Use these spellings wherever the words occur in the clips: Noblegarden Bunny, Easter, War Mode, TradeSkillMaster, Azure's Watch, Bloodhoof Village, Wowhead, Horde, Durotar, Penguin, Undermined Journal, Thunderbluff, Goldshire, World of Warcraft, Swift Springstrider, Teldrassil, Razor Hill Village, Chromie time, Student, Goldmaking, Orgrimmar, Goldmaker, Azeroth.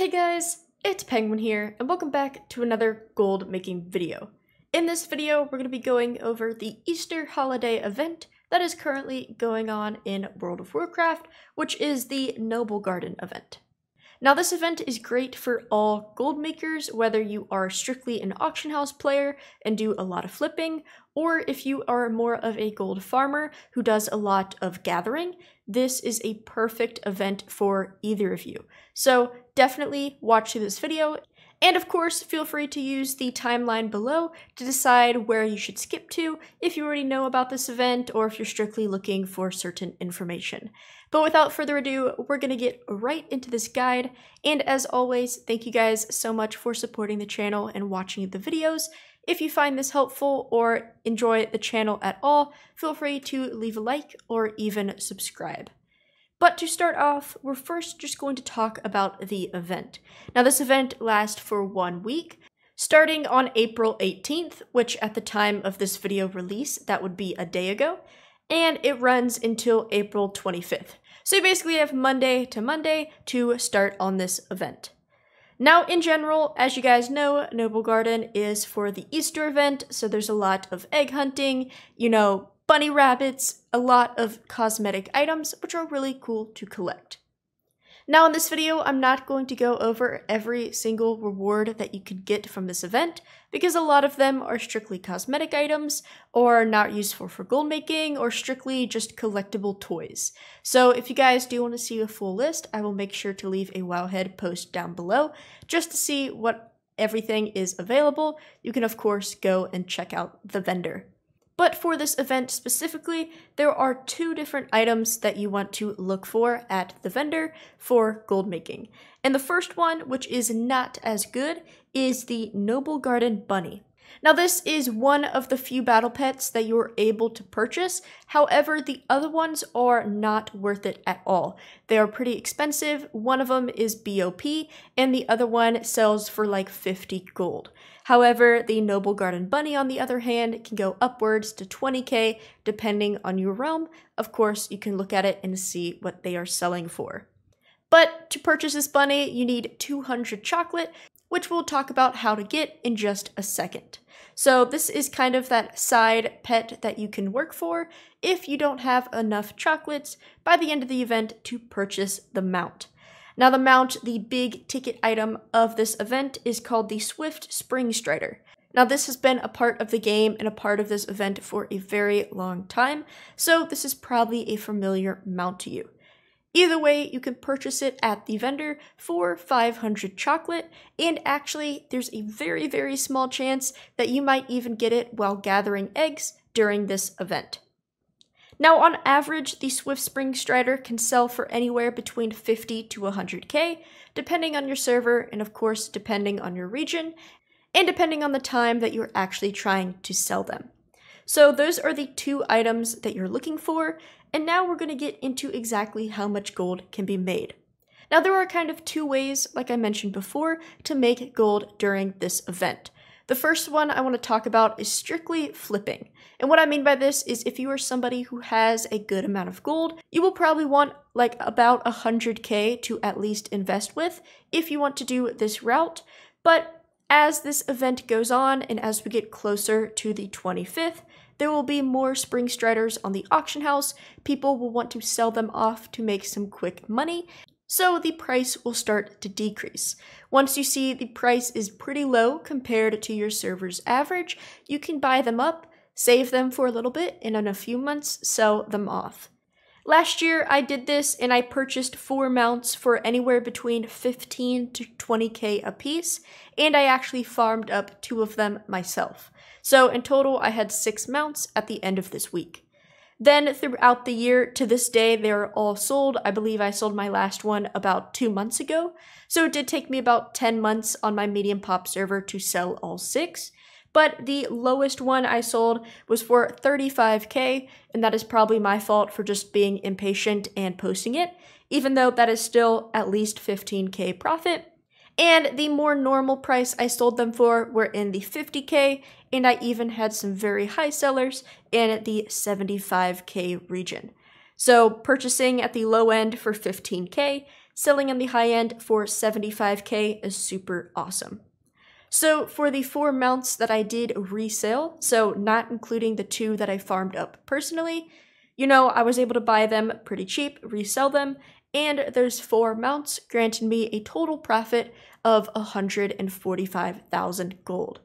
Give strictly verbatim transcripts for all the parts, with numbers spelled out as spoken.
Hey guys, it's Penguin here, and welcome back to another gold making video. In this video, we're going to be going over the Easter holiday event that is currently going on in World of Warcraft, which is the Noblegarden event. Now this event is great for all gold makers, whether you are strictly an auction house player and do a lot of flipping, or if you are more of a gold farmer who does a lot of gathering. This is a perfect event for either of you. So definitely watch through this video, and of course feel free to use the timeline below to decide where you should skip to if you already know about this event or if you're strictly looking for certain information. But without further ado, we're going to get right into this guide, and as always, thank you guys so much for supporting the channel and watching the videos. If you find this helpful or enjoy the channel at all, feel free to leave a like or even subscribe. But to start off, we're first just going to talk about the event. Now this event lasts for one week, starting on April eighteenth, which at the time of this video release, that would be a day ago, and it runs until April twenty-fifth. So you basically have Monday to Monday to start on this event. Now in general, as you guys know, Noblegarden is for the Easter event, so there's a lot of egg hunting, you know, bunny rabbits, a lot of cosmetic items, which are really cool to collect. Now in this video, I'm not going to go over every single reward that you could get from this event, because a lot of them are strictly cosmetic items, or not useful for gold making, or strictly just collectible toys. So if you guys do want to see a full list, I will make sure to leave a Wowhead post down below, just to see what everything is available. You can of course go and check out the vendor. But for this event specifically, there are two different items that you want to look for at the vendor for gold making. And the first one, which is not as good, is the Noblegarden Bunny. Now this is one of the few battle pets that you are able to purchase, however the other ones are not worth it at all. They are pretty expensive, one of them is B O P, and the other one sells for like fifty gold. However, the Noblegarden Bunny, on the other hand, can go upwards to twenty K depending on your realm. Of course, you can look at it and see what they are selling for. But to purchase this bunny, you need two hundred chocolate, which we'll talk about how to get in just a second. So this is kind of that side pet that you can work for if you don't have enough chocolates by the end of the event to purchase the mount. Now the mount, the big ticket item of this event, is called the Swift Springstrider. Now this has been a part of the game and a part of this event for a very long time, so this is probably a familiar mount to you. Either way, you can purchase it at the vendor for five hundred chocolate, and actually there's a very, very small chance that you might even get it while gathering eggs during this event. Now on average, the Swift Springstrider can sell for anywhere between fifty to one hundred K, depending on your server and of course depending on your region, and depending on the time that you're actually trying to sell them. So those are the two items that you're looking for, and now we're going to get into exactly how much gold can be made. Now there are kind of two ways, like I mentioned before, to make gold during this event. The first one I want to talk about is strictly flipping. And what I mean by this is if you are somebody who has a good amount of gold, you will probably want like about one hundred K to at least invest with if you want to do this route. But as this event goes on and as we get closer to the twenty-fifth, there will be more Springstriders on the auction house. People will want to sell them off to make some quick money. So the price will start to decrease. Once you see the price is pretty low compared to your server's average, you can buy them up, save them for a little bit, and in a few months sell them off. Last year I did this and I purchased four mounts for anywhere between fifteen to twenty K a piece, and I actually farmed up two of them myself. So in total I had six mounts at the end of this week. Then throughout the year, to this day, they're all sold. I believe I sold my last one about two months ago. So it did take me about ten months on my Medium Pop server to sell all six. But the lowest one I sold was for thirty-five K, and that is probably my fault for just being impatient and posting it, even though that is still at least fifteen K profit. And the more normal price I sold them for were in the fifty K, and I even had some very high sellers in the seventy-five K region. So purchasing at the low end for fifteen K, Selling in the high end for seventy-five K is super awesome. So for the four mounts that I did resale, so not including the two that I farmed up personally, you know, I was able to buy them pretty cheap, resell them, and those four mounts granted me a total profit of one hundred forty-five thousand gold.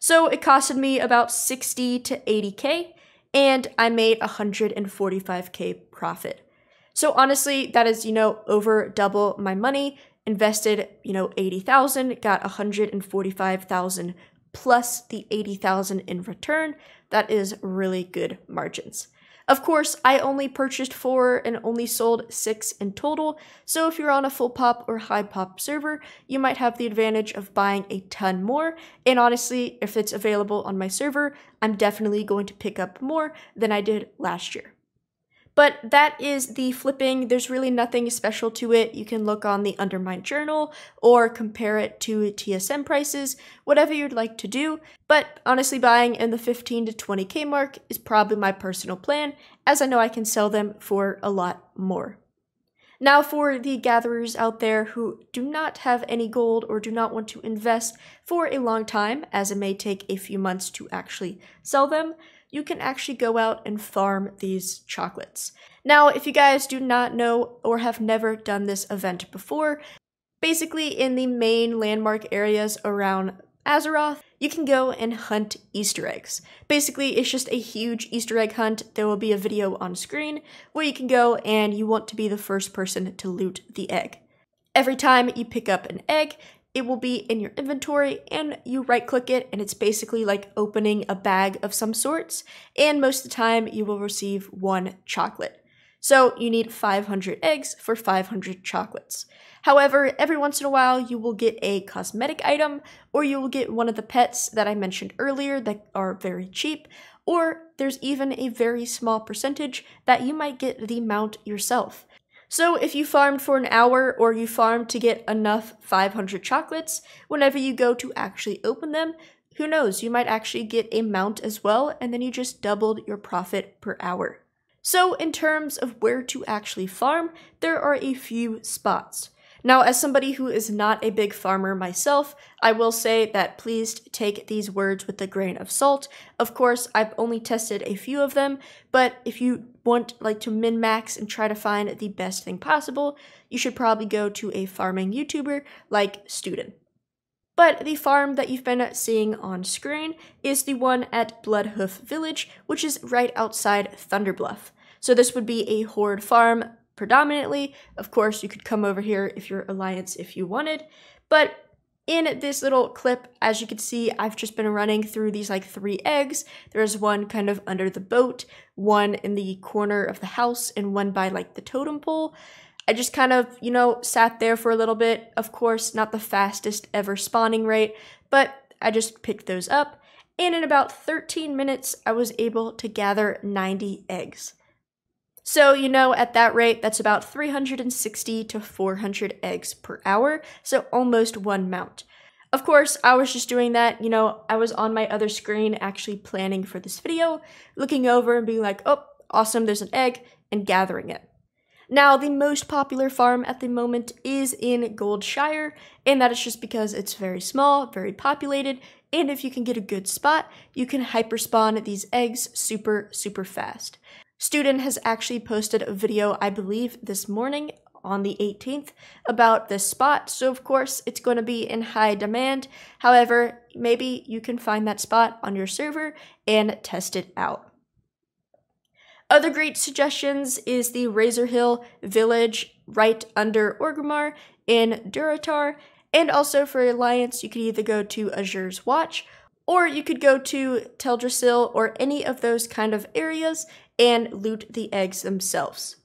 So it costed me about sixty to eighty K, and I made one hundred forty-five K profit. So honestly, that is, you know, over double my money. Invested, you know, eighty thousand, got one hundred forty-five thousand plus the eighty thousand in return. That is really good margins. Of course, I only purchased four and only sold six in total, so if you're on a full pop or high pop server, you might have the advantage of buying a ton more, and honestly, if it's available on my server, I'm definitely going to pick up more than I did last year. But that is the flipping. There's really nothing special to it. You can look on the Undermined Journal or compare it to T S M prices, whatever you'd like to do. But honestly, buying in the fifteen to twenty K mark is probably my personal plan, as I know I can sell them for a lot more. Now for the gatherers out there who do not have any gold or do not want to invest for a long time, as it may take a few months to actually sell them, you can actually go out and farm these chocolates. Now, if you guys do not know or have never done this event before, basically in the main landmark areas around Azeroth, you can go and hunt Easter eggs. Basically, it's just a huge Easter egg hunt. There will be a video on screen where you can go and you want to be the first person to loot the egg. Every time you pick up an egg, it will be in your inventory and you right click it, and it's basically like opening a bag of some sorts, and most of the time you will receive one chocolate. So you need five hundred eggs for five hundred chocolates. However, every once in a while you will get a cosmetic item, or you will get one of the pets that I mentioned earlier that are very cheap, or there's even a very small percentage that you might get the mount yourself. So if you farmed for an hour or you farmed to get enough five hundred chocolates, whenever you go to actually open them, who knows, you might actually get a mount as well, and then you just doubled your profit per hour. So in terms of where to actually farm, there are a few spots. Now, as somebody who is not a big farmer myself, I will say that please take these words with a grain of salt. Of course, I've only tested a few of them, but if you want like to min-max and try to find the best thing possible, you should probably go to a farming YouTuber like Student. But the farm that you've been seeing on screen is the one at Bloodhoof Village, which is right outside Thunderbluff. So this would be a horde farm, predominantly. Of course, you could come over here if you're Alliance if you wanted, but in this little clip, as you can see, I've just been running through these like three eggs. There's one kind of under the boat, one in the corner of the house, and one by like the totem pole. I just kind of, you know, sat there for a little bit. Of course, not the fastest ever spawning rate, but I just picked those up, and in about thirteen minutes, I was able to gather ninety eggs. So, you know, at that rate, that's about three hundred sixty to four hundred eggs per hour, so almost one mount. Of course, I was just doing that, you know, I was on my other screen actually planning for this video, looking over and being like, oh, awesome, there's an egg, and gathering it. Now, the most popular farm at the moment is in Goldshire, and that is just because it's very small, very populated, and if you can get a good spot, you can hyperspawn these eggs super, super fast. Student has actually posted a video, I believe, this morning on the eighteenth about this spot, so of course it's going to be in high demand. However, maybe you can find that spot on your server and test it out. Other great suggestions is the Razor Hill Village right under Orgrimmar in Durotar, and also for Alliance you could either go to Azure's Watch, or you could go to Teldrassil or any of those kind of areas and loot the eggs themselves.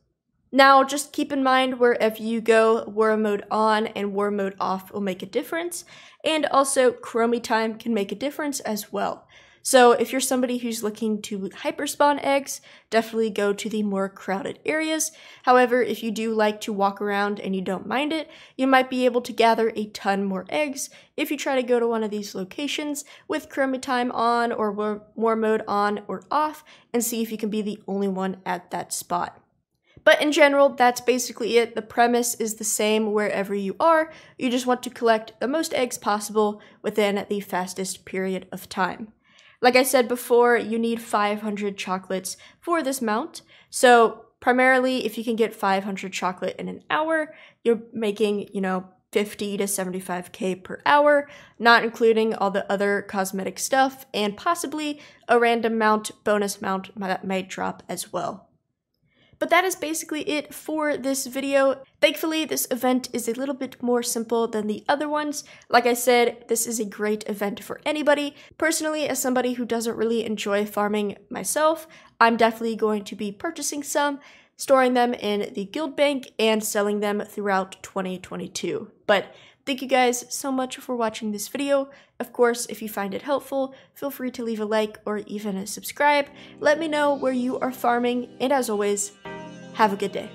Now, just keep in mind wherever you go, War Mode on and War Mode off will make a difference, and also Chromie time can make a difference as well. So if you're somebody who's looking to hyperspawn eggs, definitely go to the more crowded areas. However, if you do like to walk around and you don't mind it, you might be able to gather a ton more eggs if you try to go to one of these locations with Chromie time on or War Mode on or off and see if you can be the only one at that spot. But in general, that's basically it. The premise is the same wherever you are. You just want to collect the most eggs possible within the fastest period of time. Like I said before, you need five hundred chocolates for this mount. So primarily, if you can get five hundred chocolate in an hour, you're making, you know, fifty to seventy-five K per hour, not including all the other cosmetic stuff and possibly a random mount, bonus mount that might drop as well. But that is basically it for this video. Thankfully, this event is a little bit more simple than the other ones. Like I said, this is a great event for anybody. Personally, as somebody who doesn't really enjoy farming myself, I'm definitely going to be purchasing some, storing them in the guild bank, and selling them throughout twenty twenty-two. But thank you guys so much for watching this video. Of course, if you find it helpful, feel free to leave a like or even a subscribe. Let me know where you are farming, and as always, have a good day.